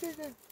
good.